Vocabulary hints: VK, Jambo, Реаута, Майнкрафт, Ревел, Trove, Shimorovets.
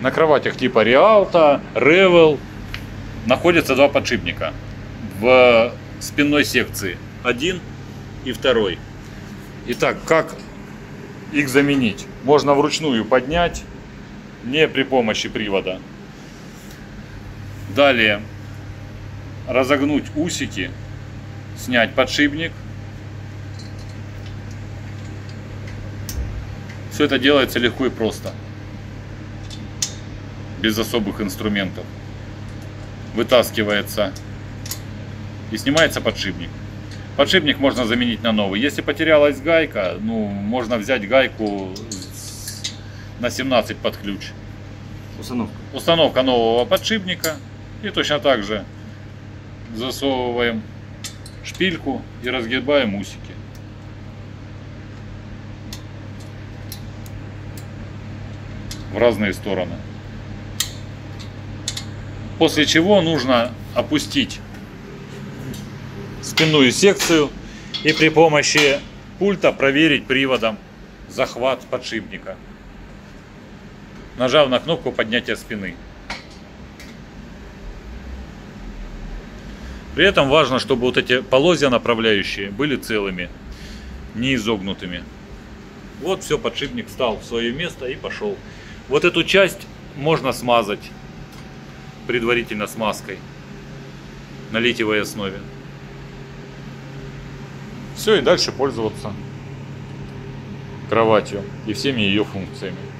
На кроватях типа Реаута, Ревел находятся два подшипника в спинной секции, один и второй. Итак, как их заменить? Можно вручную поднять, не при помощи привода. Далее разогнуть усики, снять подшипник. Все это делается легко и просто, без особых инструментов. Вытаскивается и снимается подшипник. Подшипник можно заменить на новый. Если потерялась гайка, можно взять гайку на 17 под ключ. Установка нового подшипника. И точно так же засовываем шпильку и разгибаем усики. В разные стороны. После чего нужно опустить спинную секцию и при помощи пульта проверить приводом захват подшипника, нажав на кнопку поднятия спины. При этом важно, чтобы вот эти полозья направляющие были целыми, не изогнутыми. Вот все, подшипник встал в свое место и пошел. Вот эту часть можно смазать предварительно смазкой на литиевой основе. Все, и дальше пользоваться кроватью и всеми ее функциями.